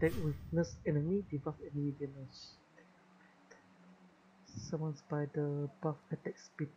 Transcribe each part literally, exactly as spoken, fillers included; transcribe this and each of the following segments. attack weakness enemy, debuff enemy damage. Summons by the buff attack speed.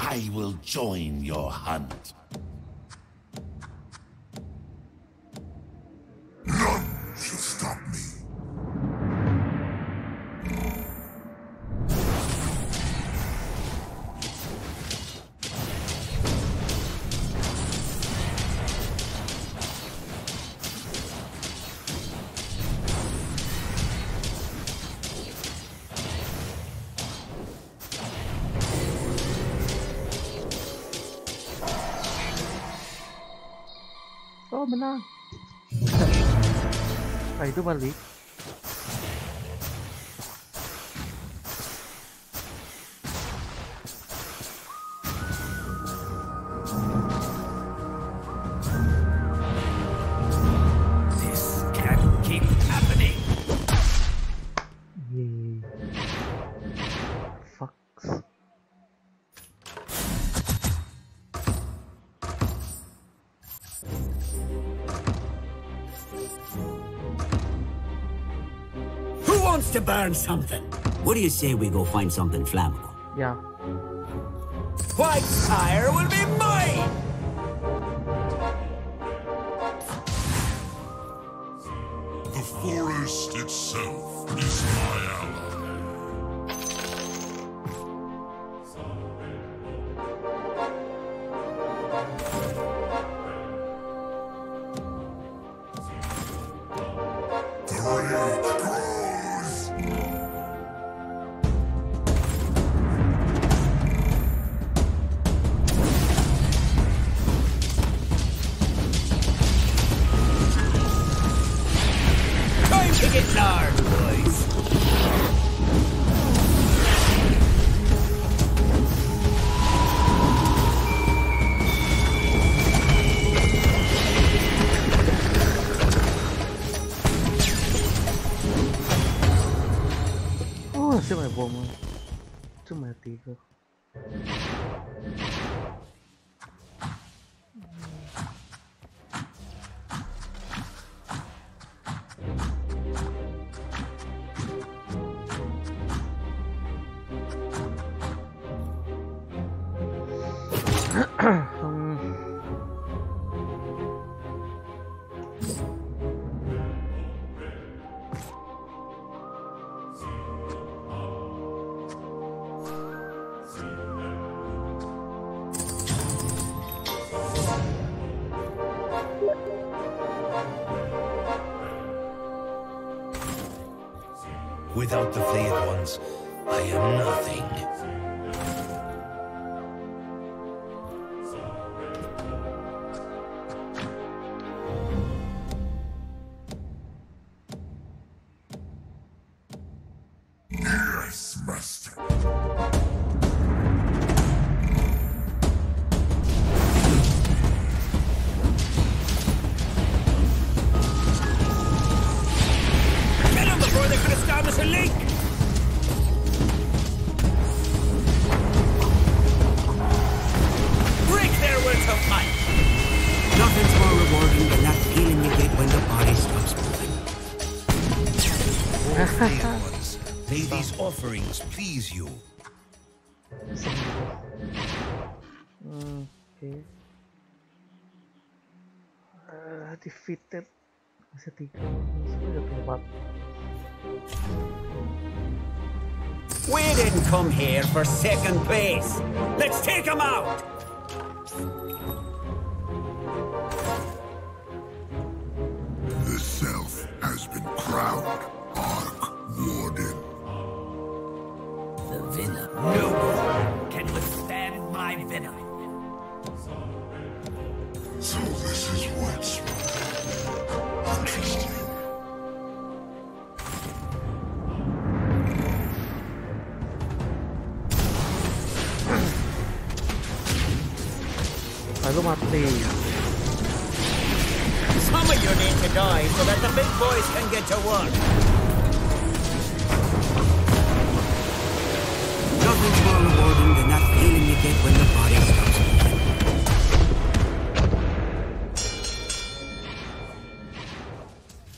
I will join your hunt. Oh, menang. Nah, itu balik. To burn something. What do you say we go find something flammable? Yeah. White fire will be mine! The forest itself is my ally. The rage. Cuma bom, cuma tiga. Without the flayed ones, I am nothing. Yes, master. May these offerings please you. Okay. Uh, defeated. Masih tiga. Sudah berempat. We didn't come here for second place. Let's take them out. The self has Lalu mati. Some of you need to die so that the big boys can get to work. Nothing's more rewarding than that feeling you get when the body stops moving.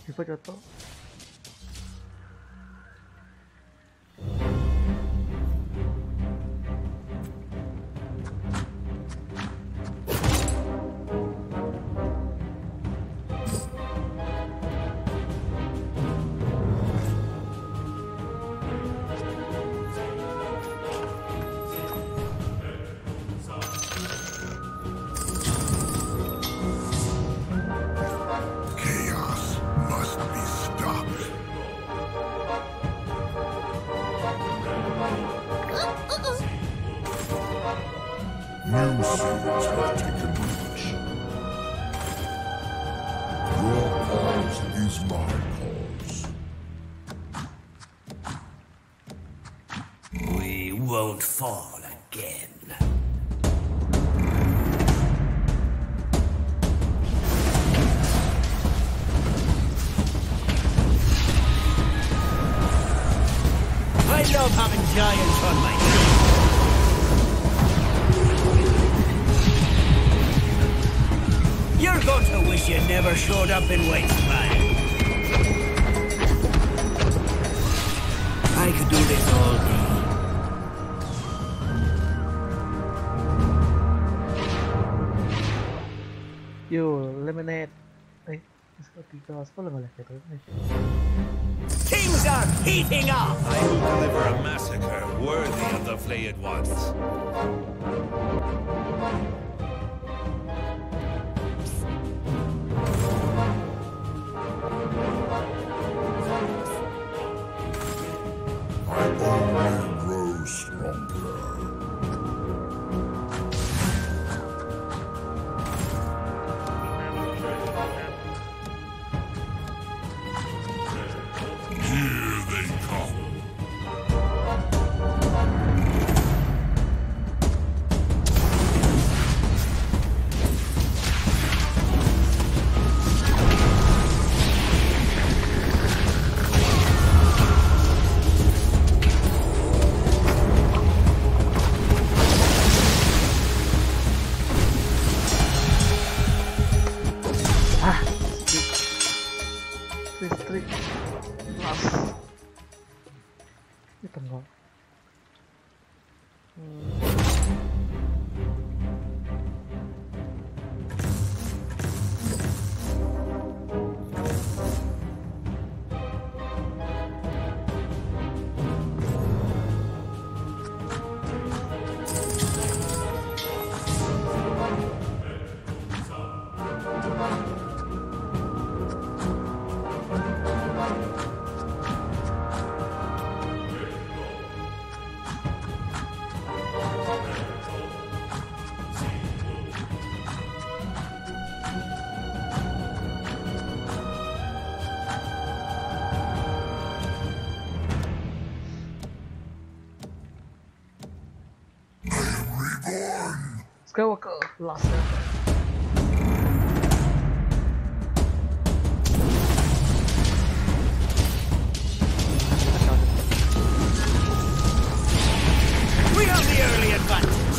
He's like that though. Things are heating up! I will deliver a massacre worthy of the flayed ones. I only grow stronger. Skywalker lost it. We have the early advantage.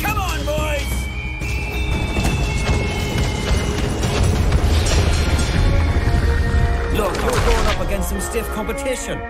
Come on, boys. Look, we're going up against some stiff competition.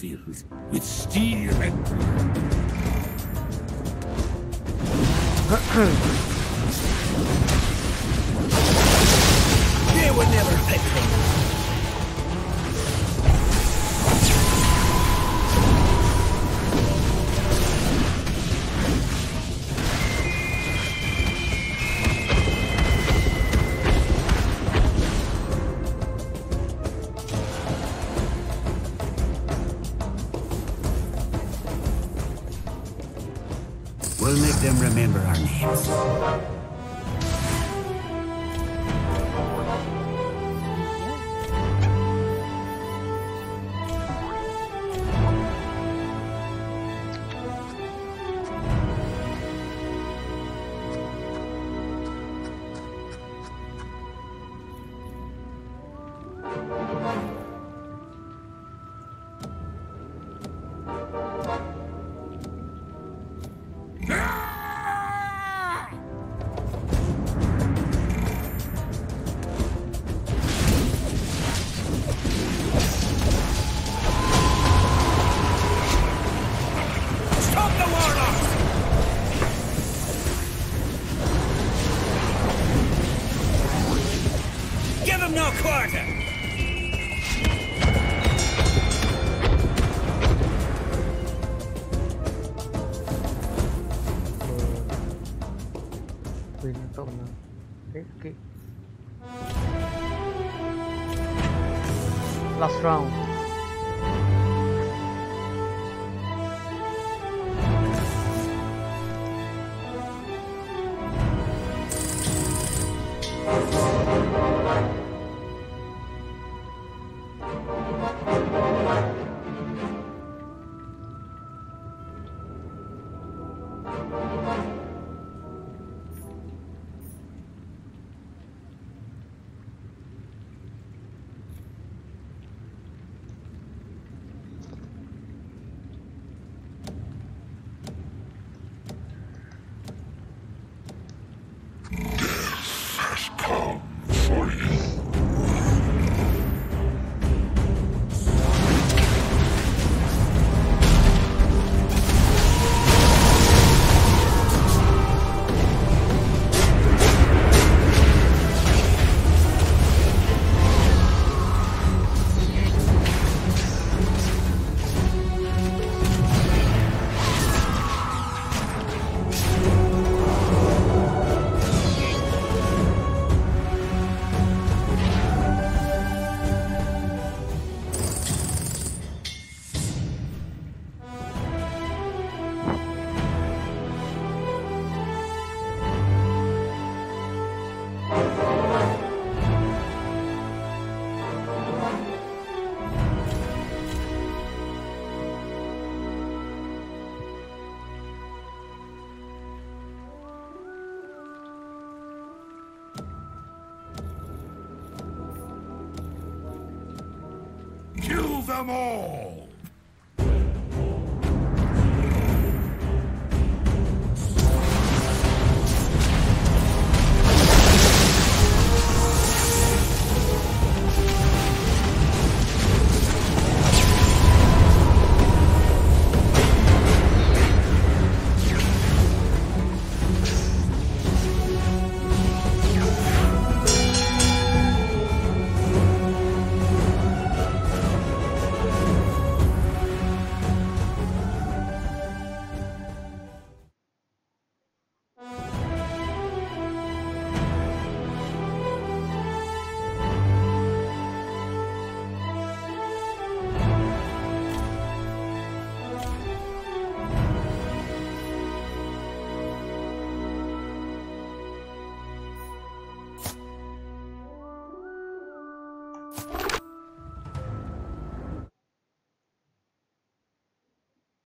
filled with, with steel and blood. They were never faithful. We'll make them remember our names. Last round. Kill them all! You